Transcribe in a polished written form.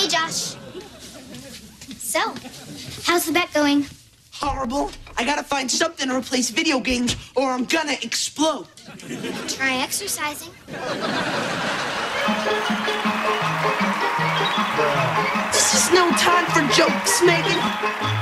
Hey, Josh. So, how's the bet going? Horrible. I gotta find something to replace video games or I'm gonna explode. Try exercising. This is no time for jokes, Megan.